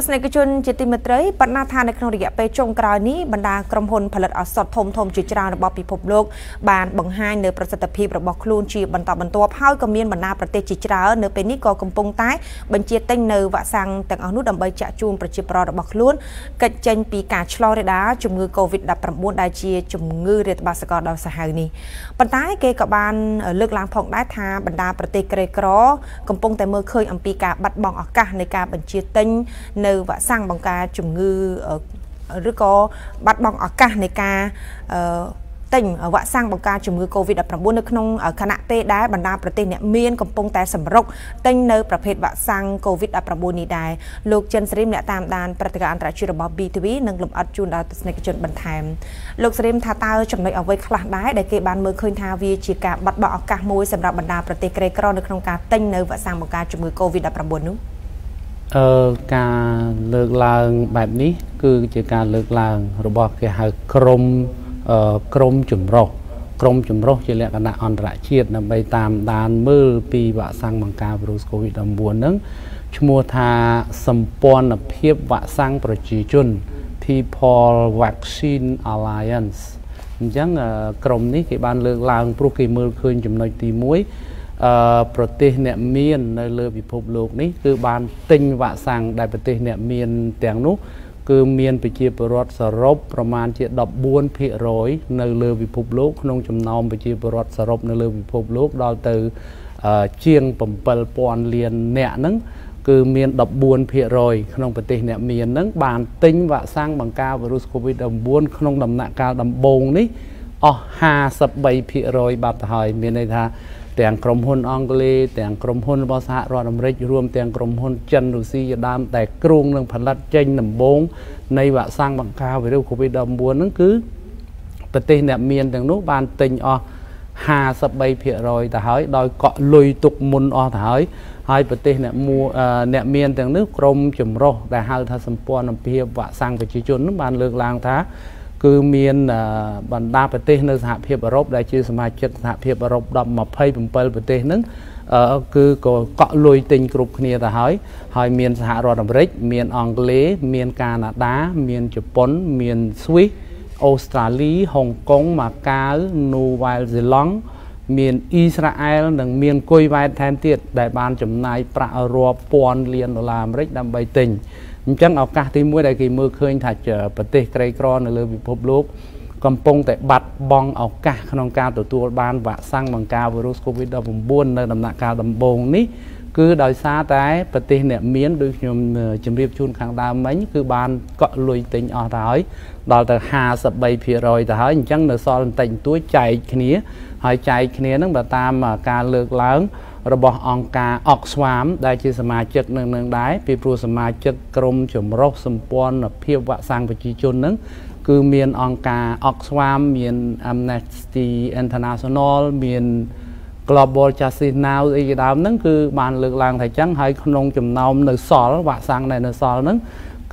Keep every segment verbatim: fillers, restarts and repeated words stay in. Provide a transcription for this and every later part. Just like a chun chitimetry, but not Hanaknoria, Pechon Crani, Banda, Cromhon, Pellet, or Sot Tom Tom Chichran, about people block, band behind the present people, Boclun, Chip, Bantabanto, how come in Bana protect Chichra, no Penico, Compong Tai, Bencheting, no Vassang, Tanganud, and by Chachun, Prechipra, Boclun, Catching Picach, Florida, Chumu Covid, the Pramonda, Chumu, Red Basakar of Sahani. But I gave a ban, look like Pong that time, Banda protect Grey Craw, Compong the Mercury and Pica, but Bong or Kahnika, and Chiting. Nơi và sang bằng ca chủng ngư ở rứa có bắt bằng ở ca này ca tỉnh ở vạ sang bằng ca chủng ngư covid đã buôn được nông ở khả năng tê đá bản đa protein miên cầm pông tê sầm rốc tỉnh nơiประเภท vạ sang covid đã buôn đi đài lục chân stream đã tam đànประกาศ antarachiu bảo bê hai bê និងលំអិត ជូន ដល់ ទស្សនិកជន បន្ថែម លោក stream ថាតើ ចំណុចអ្វី ខ្លះ ដែរ ដែល គេ បាន មើល ឃើញ ថា វា ជា ការ បាត់បង់ ឱកាស មួយ សម្រាប់ បណ្ដា ប្រទេស ក្រីក្រ នៅ ក្នុង ការ ទិញ នៅ វ៉ាក់សាំង បង្ការ ជំងឺ covid-19 នោះ เอ่อการលើកឡើងបែបនេះគឺជាការលើកឡើងរបស់គេហៅក្រុម People Vaccine Alliance អញ្ចឹងក្រុមនេះគេបានលើកឡើងព្រោះគេមើលឃើញចំណុចទី 1 អឺប្រទេសអ្នកមាននៅលើពិភពលោកនេះគឺបានទិញវ៉ាក់សាំងដែលប្រទេសអ្នកមានទាំងនោះគឺមានប្រជាពលរដ្ឋសរុបប្រមាណជា ដប់បួនភាគរយ នៅលើពិភពលោកក្នុងចំណោមប្រជាពលរដ្ឋសរុបនៅលើពិភពលោកដល់ទៅ ជាង bảy nghìn លានអ្នកហ្នឹងគឺមាន ដប់បួនភាគរយ ក្នុងប្រទេសអ្នកមានហ្នឹងបានទិញវ៉ាក់សាំងបង្ការវីរុស covid-19 ក្នុងដំណាក់កាលដំបូងនេះ អស់ ហាសិបបីភាគរយ បាត់ទៅហើយ មានន័យថា ទាំងក្រុមហ៊ុនអង់គ្លេសទាំងក្រុមហ៊ុនរបស់សហរដ្ឋអាមេរិករួមទាំងក្រុមហ៊ុនចិនរុស្ស៊ីជាដើមតែគ្រោងនឹងផលិតចេញដំបូងនៃវ៉ាក់សាំងបង្ការវីរុស covid-19 ហ្នឹងគឺប្រទេសអ្នកមានទាំងនោះបានទិញអស់ ហាសិបបីភាគរយ ទៅហើយ ដោយកក់លុយទុកមុនអស់ទៅហើយ ហើយប្រទេសអ្នកមានទាំងនោះក្រុមចម្រុះដែលហៅថាសម្ព័ន្ធភាពវ៉ាក់សាំងប្រជាជនហ្នឹងបានលើកឡើងថា គឺមានបណ្ដាប្រទេសនៅសហភាពអឺរ៉ុបដែលជាសមាជិកសហភាពអឺរ៉ុប ដប់ ម្ភៃបម្ពិល ប្រទេសហ្នឹង គឺក៏កក់លុយទិញគ្រប់គ្នាទៅហើយ ហើយមានសហរដ្ឋអាមេរិក មានអង់គ្លេស មានកាណាដា មានជប៉ុន មានស្វីស អូស្ត្រាលី ហុងកុង ម៉ាកាវ នូវែលសេឡង់ មានអ៊ីស្រាអែល និងមានគុយវ៉ែតថែមទៀត ដែលបានចំណាយប្រាក់រាប់ពាន់លានដុល្លារអាមេរិក ដើម្បីទិញ អញ្ចឹងឱកាសទី មួយ ដែលគេមើលឃើញថាជាប្រទេសក្រីក្រនៅលើពិភពលោកកំពុងតែបាត់បង់ឱកាសក្នុងការទទួលបានវ៉ាក់សាំងបង្ការវីរុស covid-19 នៅដំណាក់កាលដំបូងនេះគឺដោយសារតែប្រទេសអ្នកមានដូចខ្ញុំជម្រាបជូនខាងដើមមិញគឺបានកក់លុយទិញអស់ទៅហើយដល់ទៅ ហាសិបបីភាគរយ ទៅហើយអញ្ចឹងនៅសល់បន្តិចបន្តួចចែកគ្នាហើយចែកគ្នាហ្នឹងបើតាមការលើកឡើង របស់អង្គការ Oxfam ដែលជាសមាជិកនឹងនឹងដែរពីព្រោះសមាជិកក្រុមចម្រុះសម្ព័ន្ធភាពវ៉ាក់សាំងប្រជាជននឹងគឺមានអង្គការ Oxfam មាន Amnesty International មាន Global Justice Now អីជាដើមហ្នឹងគឺបានលើកឡើងថាចឹងហើយក្នុងចំណោមនៅសល់វ៉ាក់សាំងដែលនៅសល់ហ្នឹង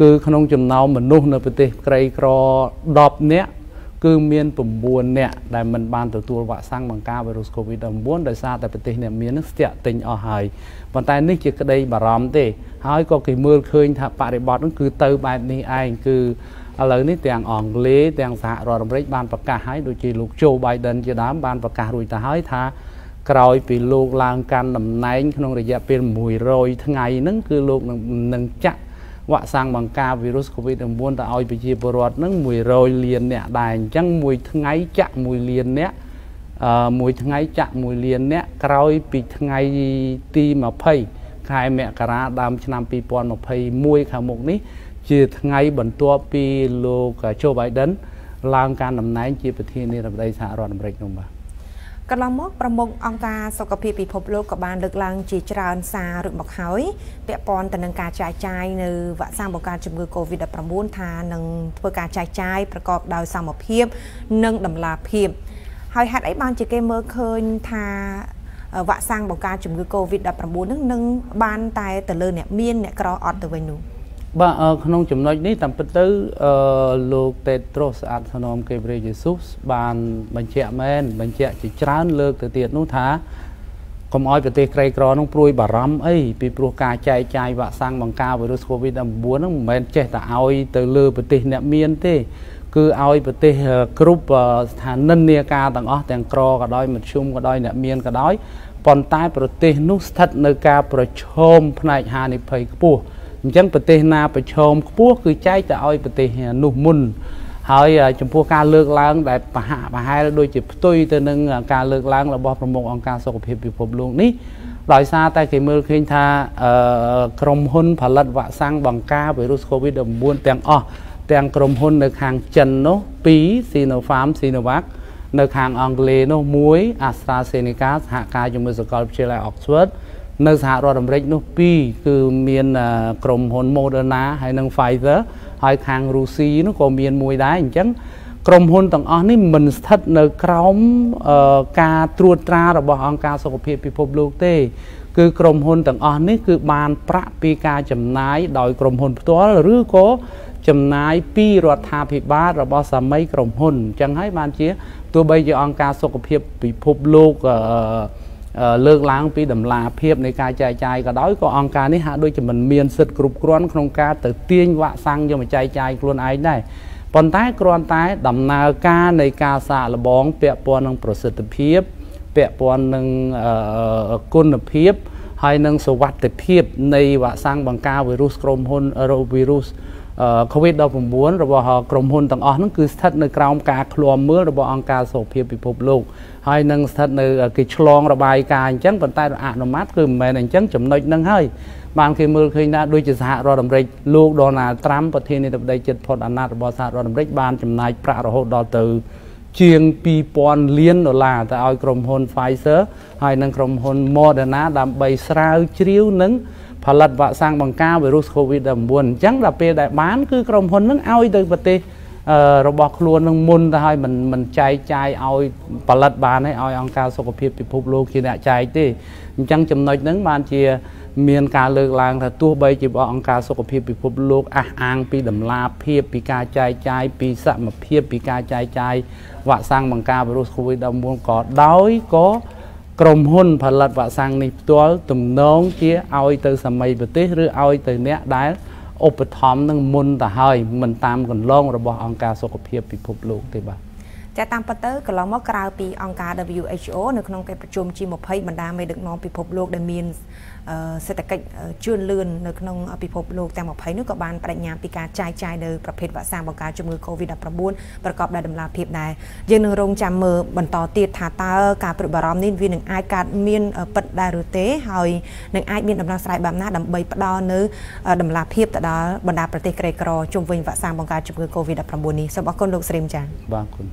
គឺក្នុងចំណោមមនុស្សនៅប្រទេសក្រីក្រ ដប់ នាក់ គឺមាន ៩ អ្នកដែលមិនបានទទួលវ៉ាក់សាំងបង្ការ covid-19 ដោយសារតែប្រទេសអ្នកមានស្ទាក់ទិញអស់ហើយប៉ុន្តែនេះជាក្តីបារម្ភទេហើយក៏គេមើលឃើញថាបរិបទហ្នឹងគឺទៅបែបនេះឯងគឺឥឡូវនេះទាំងអង់គ្លេសទាំងសហរដ្ឋអាមេរិកបានប្រកាសហើយដូចជាលោកជូបៃដិនជាដើមបានប្រកាសរួចទៅហើយថាក្រោយពីលោកឡើងកាន់តំណែងក្នុងរយៈពេល មួយរយ ថ្ងៃហ្នឹងគឺលោកនឹងនឹងចាក់ វ៉ាក់សាំងបង្ការវីរុស កន្លងមកប្រមុខអង្គការសុខភាពពិភពលោកក៏បានលើកឡើងជាច្រើនសាររឿងមកហើយពាក់ព័ន្ធទៅនឹងការចាយចាយនៅវ៉ាក់សាំងបង្ការជំងឺ covid-19 នឹងបានតែទៅលើអ្នកមានអ្នកក្រអត់ទៅវិញនោះ បាទក្នុងចំណុចនេះតាមពិតទៅលោកតេត្រុសអាថនម កេព្រេយេស៊ូសបានបញ្ជាក់មែនបញ្ជាក់ជាច្រើនលើកទៅទៀតនោះថា Come out the take crack on Pru Baram, eh, people catch chai, but sang Manka with Covid and Bonum, Manchester, Aoi, the Lubate, Miente, Ku Aoi, but they group stand near card and off and crow, a dime, chum, a dime, mien, a dime, Pontai, protect no stat no car, proch home, night honey pike poor. Junk potato, proch home, poor, who chai the oi potato, no moon. ហើយចំពោះការលើកឡើងដែលប្រហាក់ប្រហែលដូចជាផ្ទុយទៅនឹងការលើកឡើងរបស់ប្រមុខអង្គការសុខភាពពិភពលោកនេះដោយសារតែគេមើលឃើញថាក្រុមហ៊ុនផលិតវ៉ាក់សាំងបង្ការវីរុស នៅសហរដ្ឋអាមេរិកនោះពីរគឺមានក្រុមហ៊ុន Moderna ហើយនិង Pfizer ហើយខាងរុស្ស៊ីនោះក៏មានមួយដែរអញ្ចឹងក្រុមហ៊ុនទាំងអស់នេះមិនស្ថិតនៅក្រោមការត្រួតត្រារបស់អង្គការសុខភាពពិភពលោកទេគឺក្រុមហ៊ុនទាំងអស់នេះគឺបានប្រាក់ពីការចំណាយដោយក្រុមហ៊ុនផ្ទាល់ឬក៏ចំណាយពីរដ្ឋាភិបាលរបស់សាមីក្រុមហ៊ុនអញ្ចឹងហើយបានជាទោះបីជាអង្គការសុខភាពពិភពលោក លើកឡើងពីតម្លាភាពនៃការចាយចាយក៏ដោយក៏អង្គការនេះហាក់ដូចជាមិនមានសិទ្ធិគ្រប់គ្រាន់ក្នុងការទៅទាញវ៉ាក់សាំងយកមកចាយចាយខ្លួនឯងដែរប៉ុន្តែគ្រាន់តែដំណើរការនៃការសាកល្បងពាក់ព័ន្ធនឹងប្រសិទ្ធភាពពាក់ព័ន្ធនឹងគុណភាពហើយនឹងសុវត្ថិភាពនៃវ៉ាក់សាំងបង្ការវីរុស Covid ដប់ប្រាំបួន របស់ក្រុមហ៊ុនទាំងអស់ហ្នឹងគឺស្ថិតនៅក្រោមការឃ្លាំមើលរបស់អង្គការសុខភាពពិភពលោកហើយនឹងស្ថិតនៅគេឆ្លងរបាយការណ៍អញ្ចឹងប៉ុន្តែអានុម័តគឺមិនមែនអញ្ចឹងចំណុចហ្នឹងហើយបានគេមើលឃើញថាដូចជាសហរដ្ឋអាមេរិកលោក Donald Trump ប្រធានាធិបតី G ยี่สิบ ពាន់លានដុល្លារ ទៅ ឲ្យ ក្រុមហ៊ុន Pfizer ហើយនឹង ក្រុមហ៊ុន Moderna ដើម្បី ស្រាវជ្រាវនឹង ផលិតវ៉ាក់សាំងបង្ការវីរុស Covid ដប់ប្រាំបួន អញ្ចឹងដល់ពេលដែលបានគឺក្រុមហ៊ុននឹងឲ្យទៅប្រទេសរបស់ខ្លួននឹងមុនទៅឲ្យមិនមិនចែកចាយឲ្យផលិតបានឲ្យអង្គការសុខភាពពិភពលោកជាអ្នកចែកទេអញ្ចឹងចំណុចហ្នឹងបានជាមានការលើកឡើងថាទោះបីជាអង្គការសុខភាពពិភពលោកអះអាងពីតម្លាភាពពីការចែកចាយពីសមភាពពីការចែកចាយវ៉ាក់សាំងបង្ការវីរុស Covid ដប់ប្រាំបួន ក៏ដោយក៏ ក្រុមហ៊ុនផលិតវ៉ាក់សាំងនេះផ្ទាល់ទំនងជាឲ្យទៅសម័យប្រទេសឬឲ្យទៅអ្នកដែលឧបត្ថម្ភនឹងមុនទៅហើយមិនតាមគន្លងរបស់អង្គការសុខភាពពិភពលោកទេបាទ ចាតាមពិតទៅកន្លងមកក្រៅពីអង្គការ W H O នៅក្នុងកិច្ចប្រជុំ G ยี่สิบ បណ្ដាមេដឹកនាំពិភពលោកដែលមានសេដ្ឋកិច្ចជឿនលឿននៅក្នុងពិភពលោកទាំង ยี่สิบ នោះក៏បានបដិញ្ញាពីការចាយចាយនៅប្រភេទវ៉ាក់សាំងបង្ការជំងឺ Covid ដប់ប្រាំបួន ប្រកបដោយតម្លាភាពដែរយើងនឹងរងចាំមើលបន្តទៀតថាតើការព្រួយបារម្ភនេះវានឹងអាចកើតមានពិតដែរឬទេហើយនឹងអាចមានដំណោះស្រាយបែបណាដើម្បីផ្ដល់នៅតម្លាភាពទៅដល់បណ្ដាប្រទេសក្រីក្រជុំវិញវ៉ាក់សាំងបង្ការជំងឺ Covid ដប់ប្រាំបួននេះសូមអរគុណលោកស្រីមចា៎បាទអរគុណ